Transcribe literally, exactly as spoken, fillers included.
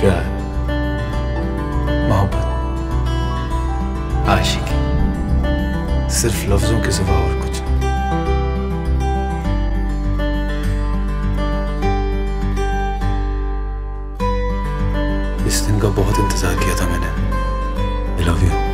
प्यार, मोहब्बत, आशिकी, सिर्फ लफ्जों के सिवा और कुछ नहीं। इस दिन का बहुत इंतजार किया था मैंने। I love you.